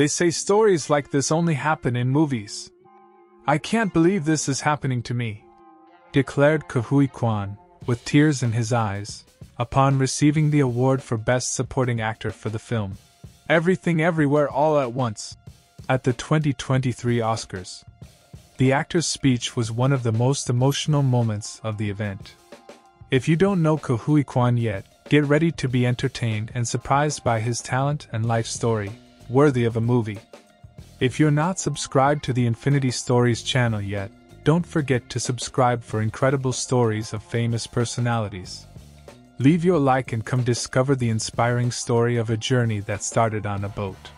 They say stories like this only happen in movies. I can't believe this is happening to me," declared Ke Huy Quan, with tears in his eyes, upon receiving the award for Best Supporting Actor for the film Everything Everywhere All at Once at the 2023 Oscars. The actor's speech was one of the most emotional moments of the event. If you don't know Ke Huy Quan yet, get ready to be entertained and surprised by his talent and life story, worthy of a movie. If you're not subscribed to the Infinity Stories channel yet, don't forget to subscribe for incredible stories of famous personalities. Leave your like and come discover the inspiring story of a journey that started on a boat.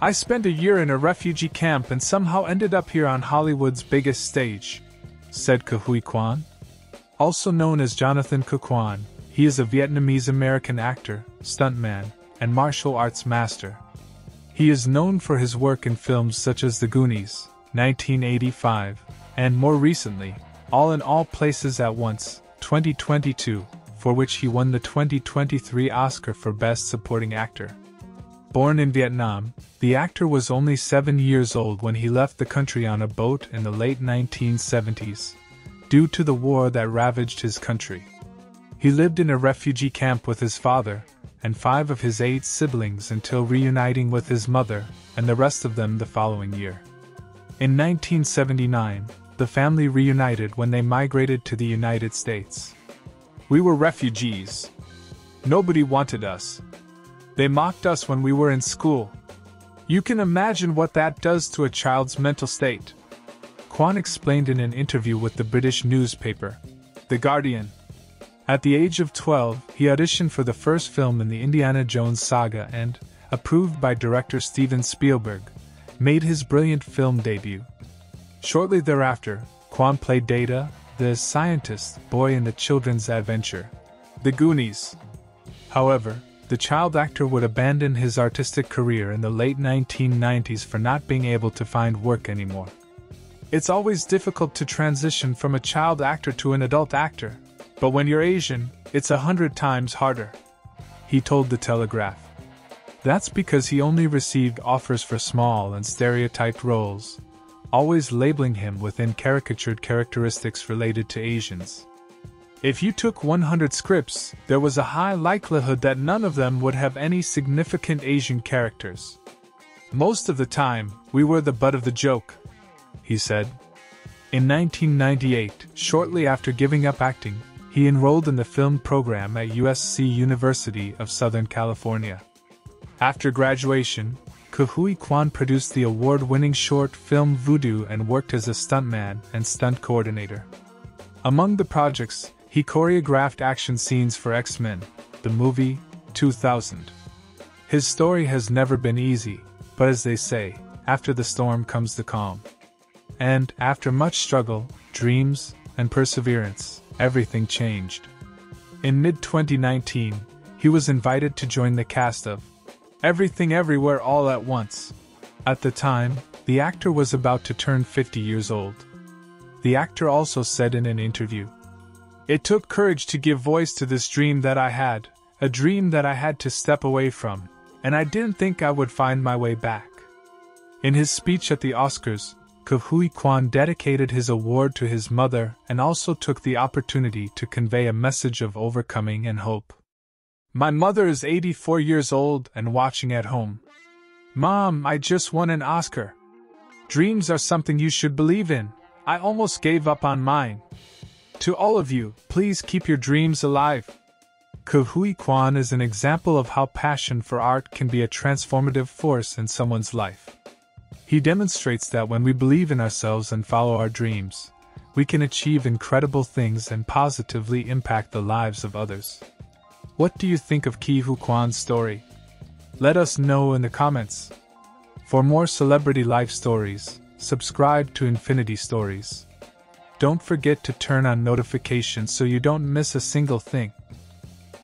I spent a year in a refugee camp and somehow ended up here on Hollywood's biggest stage," said Ke Huy Quan. Also known as Jonathan Ke Huy Quan, he is a Vietnamese-American actor, stuntman, and martial arts master. He is known for his work in films such as The Goonies, 1985, and more recently, All in All Places at Once, 2022, for which he won the 2023 Oscar for Best Supporting Actor. Born in Vietnam, the actor was only 7 years old when he left the country on a boat in the late 1970s, due to the war that ravaged his country. He lived in a refugee camp with his father and 5 of his 8 siblings until reuniting with his mother and the rest of them the following year. In 1979, the family reunited when they migrated to the United States. "We were refugees. Nobody wanted us. They mocked us when we were in school. You can imagine what that does to a child's mental state," Quan explained in an interview with the British newspaper, The Guardian. At the age of 12, he auditioned for the first film in the Indiana Jones saga and, approved by director Steven Spielberg, made his brilliant film debut. Shortly thereafter, Quan played Data, the scientist boy in the children's adventure, The Goonies. However, the child actor would abandon his artistic career in the late 1990s for not being able to find work anymore. "It's always difficult to transition from a child actor to an adult actor. But when you're Asian, it's 100 times harder," he told The Telegraph. That's because he only received offers for small and stereotyped roles, always labeling him within caricatured characteristics related to Asians. "If you took 100 scripts, there was a high likelihood that none of them would have any significant Asian characters. Most of the time, we were the butt of the joke," he said. In 1998, shortly after giving up acting, he enrolled in the film program at USC University of Southern California. After graduation, Ke Huy Quan produced the award-winning short film Voodoo and worked as a stuntman and stunt coordinator. Among the projects, he choreographed action scenes for X-Men, the movie, 2000. His story has never been easy, but as they say, after the storm comes the calm. And, after much struggle, dreams, and perseverance, everything changed. In mid-2019, he was invited to join the cast of Everything Everywhere All at Once. At the time, the actor was about to turn 50 years old. The actor also said in an interview, "It took courage to give voice to this dream that I had, a dream that I had to step away from, and I didn't think I would find my way back." In his speech at the Oscars, Ke Huy Quan dedicated his award to his mother and also took the opportunity to convey a message of overcoming and hope. "My mother is 84 years old and watching at home. Mom, I just won an Oscar. Dreams are something you should believe in. I almost gave up on mine. To all of you, please keep your dreams alive." Ke Huy Quan is an example of how passion for art can be a transformative force in someone's life. He demonstrates that when we believe in ourselves and follow our dreams, we can achieve incredible things and positively impact the lives of others. What do you think of Ke Huy Quan's story? Let us know in the comments. For more celebrity life stories, subscribe to Infinity Stories. Don't forget to turn on notifications so you don't miss a single thing.